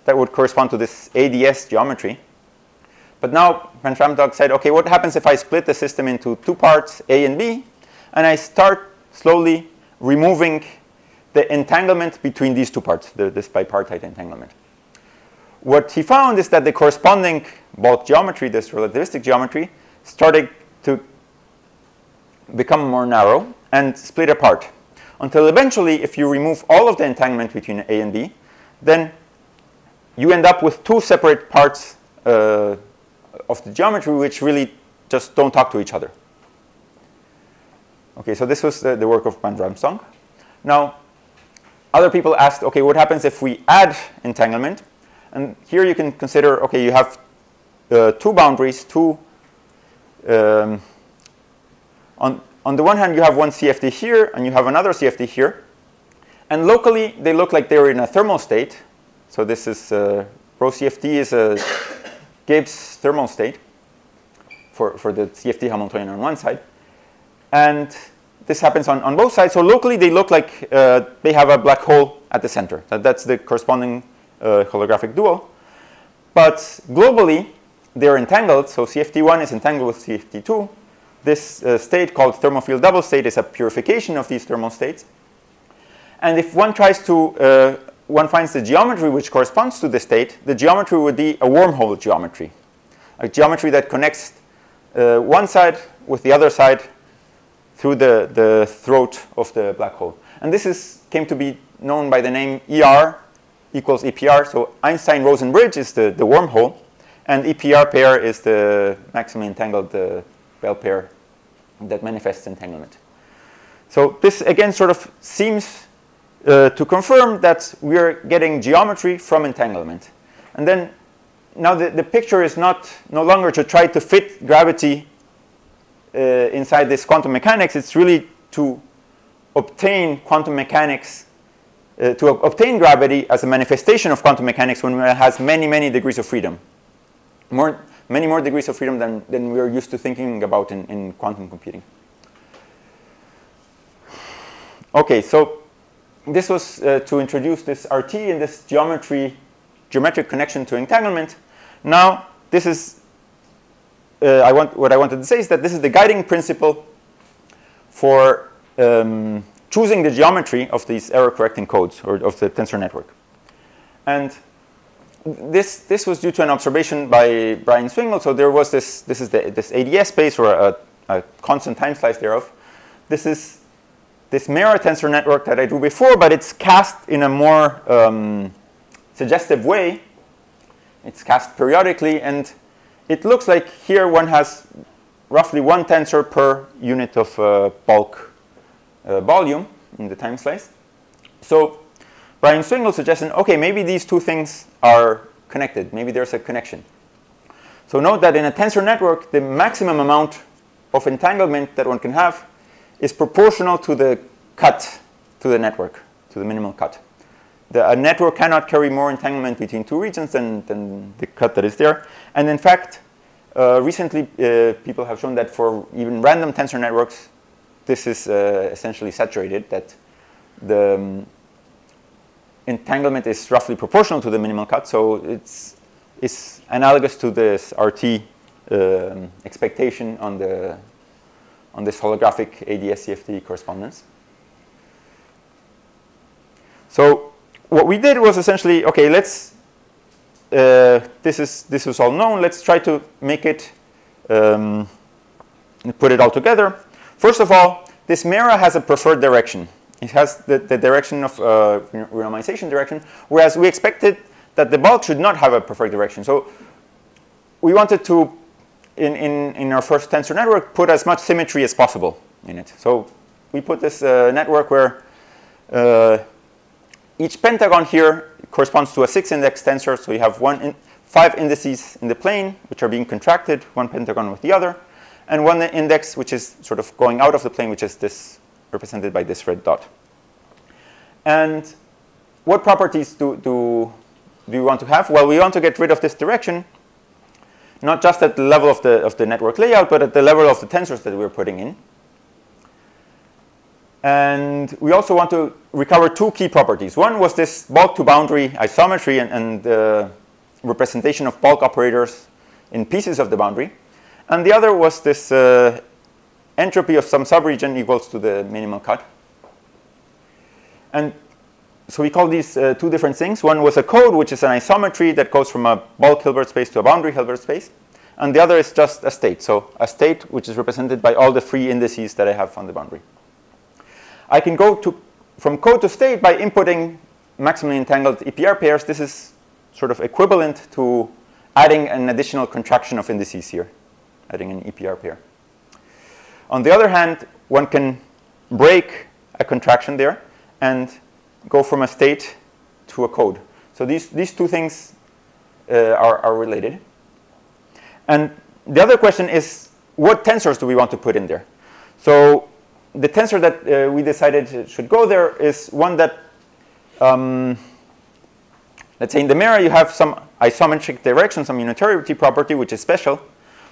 that would correspond to this A D S geometry. But now Van Raamsdonk said, okay, what happens if I split the system into two parts, A and B, and I start slowly removing the entanglement between these two parts, the, this bipartite entanglement. What he found is that the corresponding bulk geometry, this relativistic geometry, started to become more narrow and split apart until eventually, if you remove all of the entanglement between A and B, then you end up with two separate parts uh, of the geometry which really just don't talk to each other. Okay, so this was the, the work of Van Raamsdonk. Now, other people asked, okay, what happens if we add entanglement? And here you can consider, okay, you have uh, two boundaries, two. Um, On, on the one hand, you have one C F T here, and you have another C F T here. And locally, they look like they're in a thermal state. So this is, uh, rho C F T is a Gibbs thermal state for, for the C F T Hamiltonian on one side. And this happens on, on both sides. So locally, they look like uh, they have a black hole at the center. That, that's the corresponding uh, holographic dual. But globally, they're entangled. So C F T one is entangled with C F T two. This uh, state called thermal field double state is a purification of these thermal states. And if one tries to, uh, one finds the geometry which corresponds to the state, the geometry would be a wormhole geometry, a geometry that connects uh, one side with the other side through the, the throat of the black hole. And this is, came to be known by the name E R equals E P R. So Einstein-Rosen bridge is the, the wormhole, and E P R pair is the maximally entangled uh, Bell pair that manifests entanglement. So this again sort of seems uh, to confirm that we are getting geometry from entanglement. And then now the, the picture is not no longer to try to fit gravity uh, inside this quantum mechanics. It's really to obtain quantum mechanics, uh, to ob obtain gravity as a manifestation of quantum mechanics when it has many, many degrees of freedom. More, many more degrees of freedom than, than we're used to thinking about in, in quantum computing. Okay, so this was uh, to introduce this R T and this geometry, geometric connection to entanglement. Now, this is, uh, I want, what I wanted to say is that this is the guiding principle for um, choosing the geometry of these error-correcting codes or of the tensor network. And this, this was due to an observation by Brian Swingle. So there was this, this is the, this A D S space or a, a constant time slice thereof. This is this mirror tensor network that I drew before, but it's cast in a more um, suggestive way. It's cast periodically, and it looks like here one has roughly one tensor per unit of uh, bulk uh, volume in the time slice. So Brian Swingle suggested, okay, maybe these two things are connected. Maybe there's a connection. So note that in a tensor network, the maximum amount of entanglement that one can have is proportional to the cut to the network, to the minimal cut. The, a network cannot carry more entanglement between two regions than, than the cut that is there. And in fact, uh, recently uh, people have shown that for even random tensor networks, this is uh, essentially saturated, that the um, entanglement is roughly proportional to the minimal cut. So it's, it's analogous to this R T um, expectation on the on this holographic A D S C F T correspondence. So what we did was essentially, okay, let's, uh, this is this was all known, let's try to make it, um, put it all together. First of all, this mirror has a preferred direction. It has the, the direction of uh, renormalization direction, whereas we expected that the bulk should not have a preferred direction. So we wanted to In, in, in our first tensor network, put as much symmetry as possible in it. So we put this uh, network where uh, each pentagon here corresponds to a six-index tensor. So you have one in, five indices in the plane, which are being contracted, one pentagon with the other, and one index which is sort of going out of the plane, which is this represented by this red dot. And what properties do, do, do you want to have? Well, we want to get rid of this direction, not just at the level of the, of the network layout, but at the level of the tensors that we're putting in. And we also want to recover two key properties. One was this bulk-to-boundary isometry and, and the representation of bulk operators in pieces of the boundary. And the other was this uh, entropy of some subregion equals to the minimal cut. And so we call these uh, two different things. One was a code, which is an isometry that goes from a bulk Hilbert space to a boundary Hilbert space. And the other is just a state. So a state which is represented by all the free indices that I have on the boundary. I can go to, from code to state by inputting maximally entangled E P R pairs. This is sort of equivalent to adding an additional contraction of indices here, adding an E P R pair. On the other hand, one can break a contraction there and go from a state to a code. So these, these two things uh, are, are related. And the other question is, what tensors do we want to put in there? So the tensor that uh, we decided should go there is one that, um, let's say in the mirror, you have some isometric direction, some unitarity property, which is special.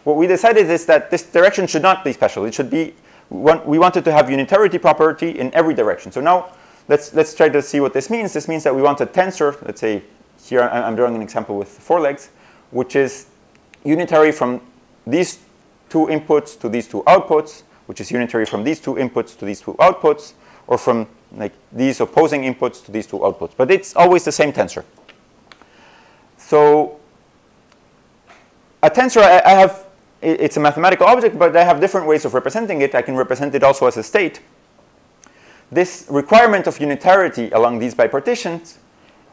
What we decided is that this direction should not be special. It should be, we wanted to have unitarity property in every direction. So now, Let's, let's try to see what this means. This means that we want a tensor, let's say here I'm drawing an example with four legs, which is unitary from these two inputs to these two outputs, which is unitary from these two inputs to these two outputs, or from like these opposing inputs to these two outputs. But it's always the same tensor. So a tensor I, I have it's a mathematical object, but I have different ways of representing it. I can represent it also as a state. This requirement of unitarity along these bipartitions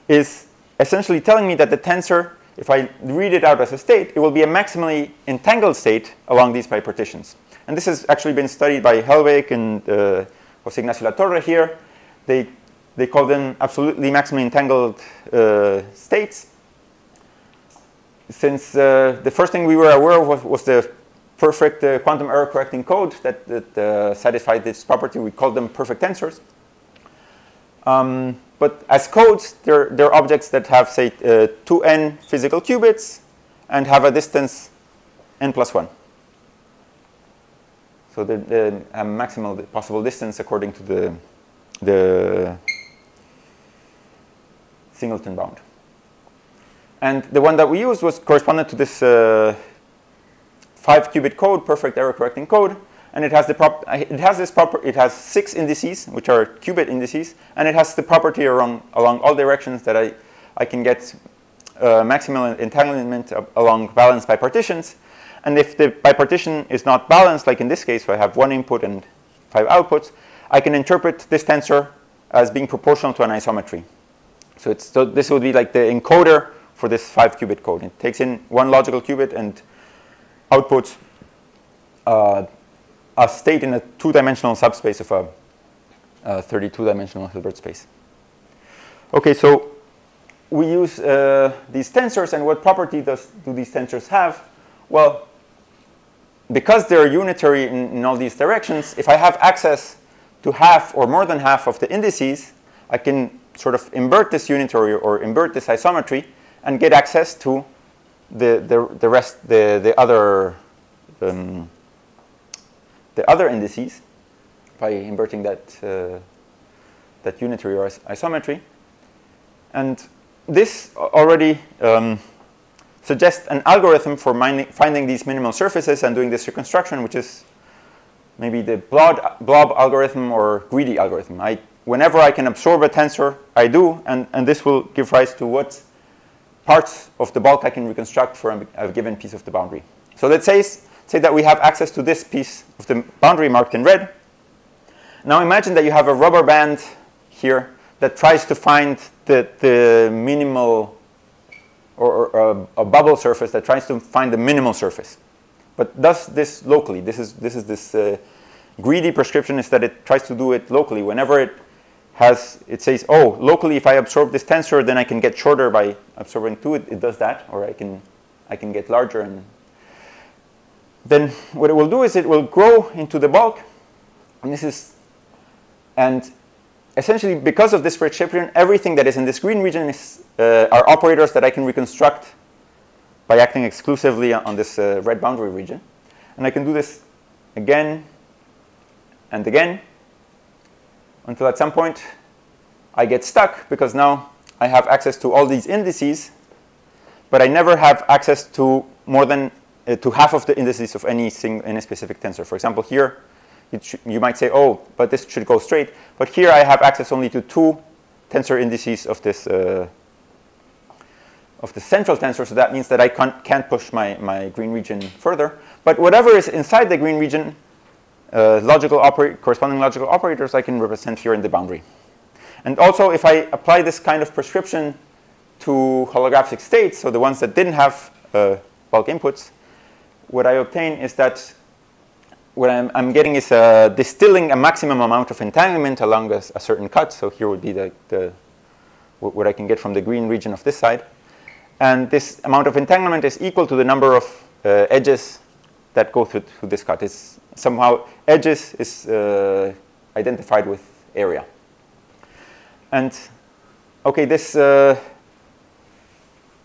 is essentially telling me that the tensor, if I read it out as a state, it will be a maximally entangled state along these bipartitions. And this has actually been studied by Helwig and uh, José Ignacio La Torre here. They, they call them absolutely maximally entangled uh, states. Since uh, the first thing we were aware of was, was the perfect uh, quantum error correcting code that, that uh, satisfied this property, we called them perfect tensors. Um, but as codes, they're, they're objects that have, say, uh, two n physical qubits and have a distance n plus one. So the, the uh, maximal possible distance according to the, the singleton bound. And the one that we used was corresponded to this uh, five-qubit code, perfect error correcting code, and it has the prop. It has this proper. It has six indices, which are qubit indices, and it has the property along along all directions that I, I can get uh, maximal entanglement along balanced bipartitions. And if the bipartition is not balanced, like in this case, where I have one input and five outputs, I can interpret this tensor as being proportional to an isometry. So it's so this would be like the encoder for this five-qubit code. It takes in one logical qubit and outputs uh, a state in a two-dimensional subspace of a thirty-two-dimensional Hilbert space. Okay, so we use uh, these tensors, and what property does, do these tensors have? Well, because they're unitary in, in all these directions, if I have access to half or more than half of the indices, I can sort of invert this unitary or invert this isometry and get access to the, the, the rest, the, the, other, um, the other indices by inverting that, uh, that unitary or is isometry. And this already um, suggests an algorithm for finding these minimal surfaces and doing this reconstruction, which is maybe the blob, blob algorithm or greedy algorithm. I, whenever I can absorb a tensor, I do, and, and this will give rise to what parts of the bulk I can reconstruct for a given piece of the boundary. So let's say, say that we have access to this piece of the boundary marked in red. Now imagine that you have a rubber band here that tries to find the, the minimal, or, or a, a bubble surface that tries to find the minimal surface, but does this locally. This is this, is this uh, greedy prescription is that it tries to do it locally. Whenever it Has, it says, oh, locally, if I absorb this tensor, then I can get shorter by absorbing two. It, it does that, or I can, I can get larger. And then what it will do is it will grow into the bulk, and this is, and essentially because of this prescription, everything that is in this green region is uh, are operators that I can reconstruct by acting exclusively on this uh, red boundary region, and I can do this again and again, until at some point I get stuck, because now I have access to all these indices, but I never have access to more than uh, to half of the indices of any, sing any specific tensor. For example, here it you might say, oh, but this should go straight. But here I have access only to two tensor indices of this uh, of the central tensor, so that means that I can't, can't push my, my green region further. But whatever is inside the green region, Uh, logical corresponding logical operators I can represent here in the boundary. And also, if I apply this kind of prescription to holographic states, so the ones that didn't have uh, bulk inputs, what I obtain is that what I'm, I'm getting is uh, distilling a maximum amount of entanglement along a, a certain cut. So here would be the, the, what I can get from the green region of this side. And this amount of entanglement is equal to the number of uh, edges that go through, through this cut. It's somehow edges is uh, identified with area. And okay, this uh,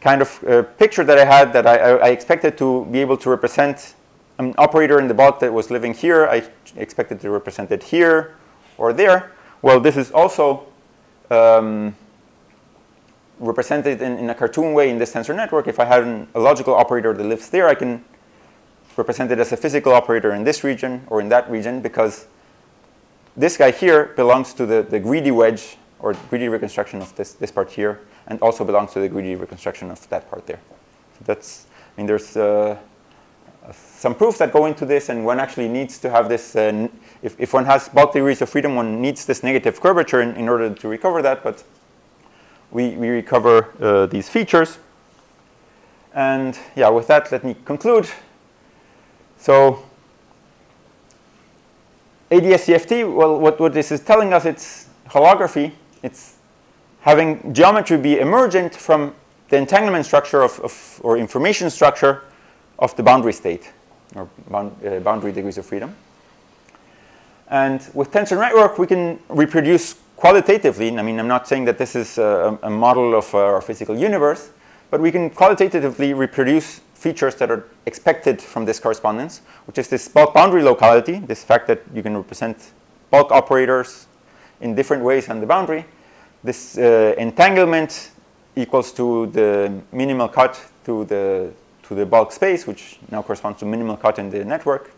kind of uh, picture that I had, that I, I expected to be able to represent an operator in the bulk that was living here, I expected to represent it here or there. Well, this is also um, represented in, in a cartoon way in this tensor network. If I had an, a logical operator that lives there, I can represented as a physical operator in this region or in that region, because this guy here belongs to the, the greedy wedge or greedy reconstruction of this, this part here, and also belongs to the greedy reconstruction of that part there. So that's, I mean, there's uh, some proofs that go into this, and one actually needs to have this, uh, if, if one has bulk degrees of freedom, one needs this negative curvature in, in order to recover that, but we, we recover uh, these features. And yeah, with that, let me conclude. So A D S C F T, well, what, what this is telling us, it's holography. It's having geometry be emergent from the entanglement structure of, of or information structure of the boundary state, or bound, uh, boundary degrees of freedom. And with tensor network, we can reproduce qualitatively. I mean, I'm not saying that this is a, a model of our physical universe, but we can qualitatively reproduce features that are expected from this correspondence, which is this bulk boundary locality, this fact that you can represent bulk operators in different ways on the boundary. This uh, entanglement equals to the minimal cut to the to the bulk space, which now corresponds to minimal cut in the network.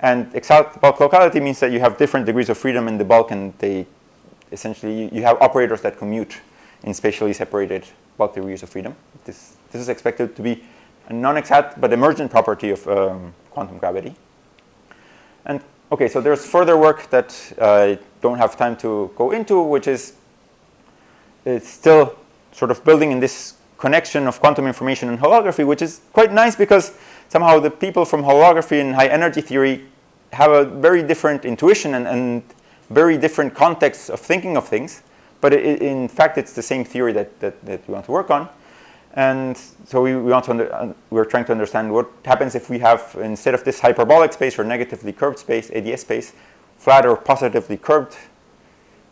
And exact bulk locality means that you have different degrees of freedom in the bulk, and they essentially, you have operators that commute in spatially separated bulk degrees of freedom. This, this is expected to be a non-exact but emergent property of um, quantum gravity. And okay, so there's further work that I uh, don't have time to go into, which is it's still sort of building in this connection of quantum information and holography, which is quite nice because somehow the people from holography and high energy theory have a very different intuition and, and very different contexts of thinking of things. But it, in fact, it's the same theory that, that, that we want to work on. And so we, we want to under, uh, we're trying to understand what happens if we have, instead of this hyperbolic space or negatively curved space, A D S space, flat or positively curved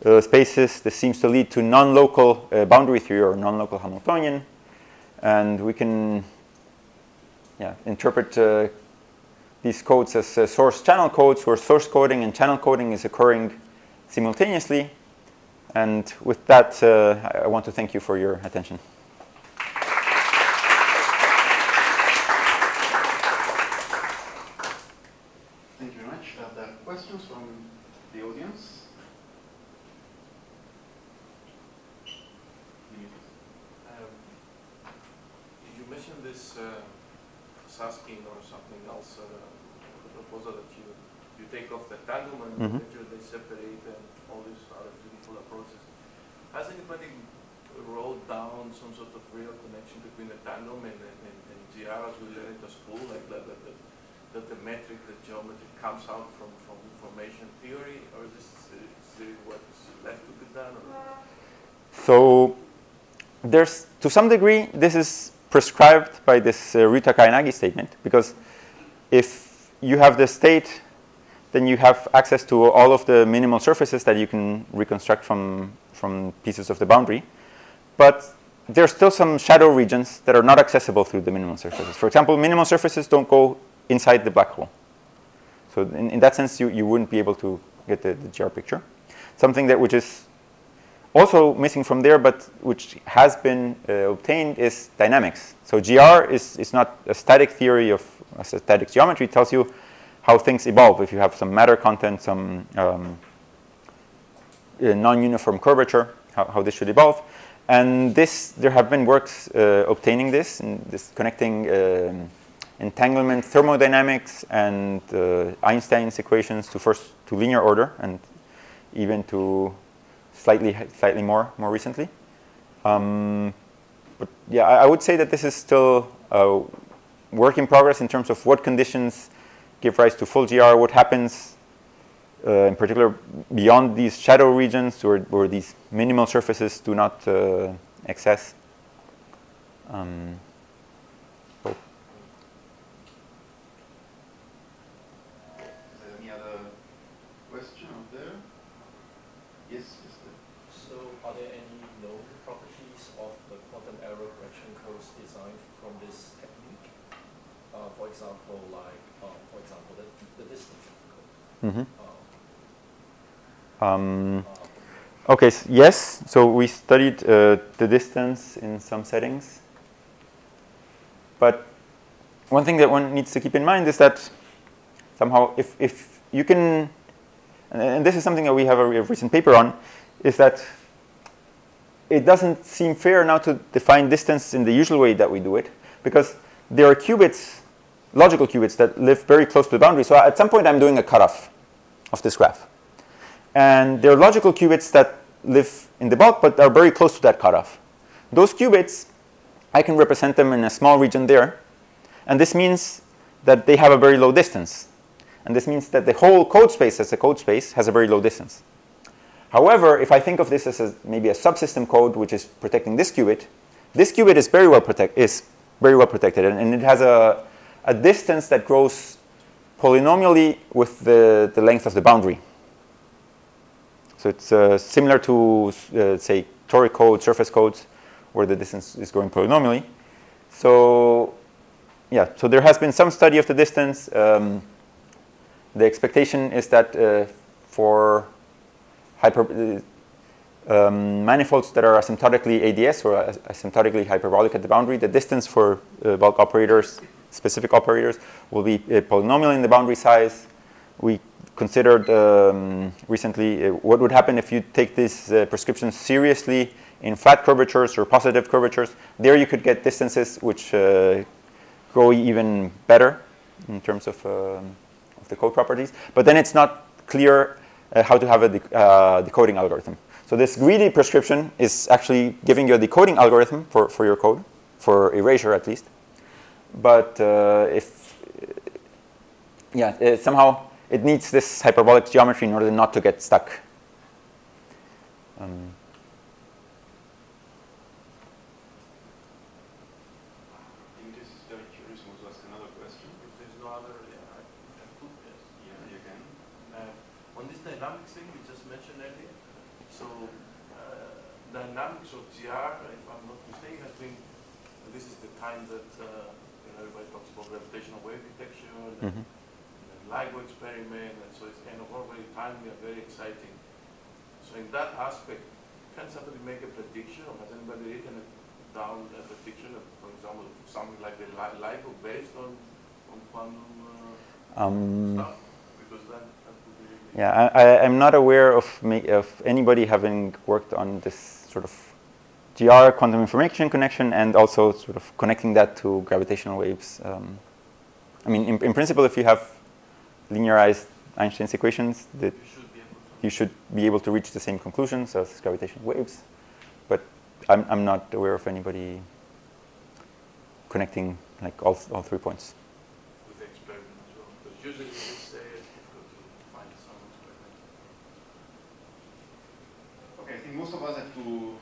uh, spaces. This seems to lead to non-local uh, boundary theory or non-local Hamiltonian. And we can yeah, interpret uh, these codes as uh, source channel codes, where source coding and channel coding is occurring simultaneously. And with that, uh, I want to thank you for your attention. Thank you very much. Are there questions from the audience? Mentioned this uh, Sasking or something else, uh, the proposal that you, you take off the entanglement, mm-hmm. they separate, and all these other beautiful approaches. Has anybody wrote down some sort of real connection between entanglement and, and, and G R as we learned at school, like that, that, that, that the metric, the geometry comes out from, from information theory, or is this is what's left to be done? Or? So there's, to some degree, this is prescribed by this uh, Ryu-Takayanagi statement, because if you have the state, then you have access to all of the minimal surfaces that you can reconstruct from, from pieces of the boundary. But there are still some shadow regions that are not accessible through the minimal surfaces. For example, minimal surfaces don't go inside the black hole. So in, in that sense, you, you wouldn't be able to get the, the G R picture. Something that which is also missing from there, but which has been uh, obtained, is dynamics. So G R is, is not a static theory of a static geometry. It tells you how things evolve. If you have some matter content, some um, uh, non-uniform curvature, how, how this should evolve. And this, there have been works uh, obtaining this, and this connecting uh, entanglement thermodynamics and uh, Einstein's equations to first to linear order, and even to Slightly, slightly more, more recently. Um, but yeah, I, I would say that this is still a work in progress in terms of what conditions give rise to full G R, what happens uh, in particular beyond these shadow regions or, or these minimal surfaces do not uh, access. Um, oh. Is there any other question out there? Yes. Are there any known properties of the quantum error correction codes designed from this technique? Uh, for example, like uh, for example, the, the distance of the code. Mm-hmm. uh, um, uh, okay. So yes. So we studied uh, the distance in some settings, but one thing that one needs to keep in mind is that somehow, if if you can, and, and this is something that we have a recent paper on, is that it doesn't seem fair now to define distance in the usual way that we do it, because there are qubits logical qubits that live very close to the boundary. So at some point, I'm doing a cutoff of this graph. And there are logical qubits that live in the bulk, but are very close to that cutoff. Those qubits, I can represent them in a small region there. And this means that they have a very low distance. And this means that the whole code space as a code space has a very low distance. However, if I think of this as a, maybe a subsystem code, which is protecting this qubit, this qubit is very well, protect, is very well protected. And, and it has a, a distance that grows polynomially with the, the length of the boundary. So it's uh, similar to, uh, say, toric code, surface codes, where the distance is going polynomially. So yeah, so there has been some study of the distance. Um, the expectation is that uh, for hyper, uh, um, manifolds that are asymptotically A D S or as asymptotically hyperbolic at the boundary, the distance for uh, bulk operators, specific operators, will be uh, polynomial in the boundary size. We considered um, recently uh, what would happen if you take these uh, prescriptions seriously in flat curvatures or positive curvatures. There you could get distances which uh, grow even better in terms of, um, of the code properties. But then it's not clear uh, how to have a dec uh, decoding algorithm. So this greedy prescription is actually giving you a decoding algorithm for, for your code, for erasure at least. But uh, if, yeah, it somehow it needs this hyperbolic geometry in order not to get stuck. Um, In that aspect, can somebody make a prediction, or has anybody written down a prediction of, for example, something like the LIGO based on, on quantum uh, um, stuff? Because that, that would be really yeah, I, I, I'm not aware of, me, of anybody having worked on this sort of G R, quantum information connection, and also sort of connecting that to gravitational waves. Um, I mean, in, in principle, if you have linearized Einstein's equations, that you should be able to reach the same conclusions as gravitational waves. But I'm, I'm not aware of anybody connecting like all, all three points. With the experiment as well. Because usually you say it's difficult to find some experiment. OK, I think most of us have to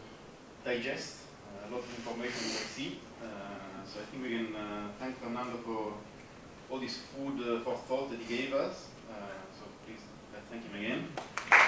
digest a lot of information we see. Uh, so I think we can uh, thank Fernando for all this food uh, for thought that he gave us. Uh, so please, uh, thank him again.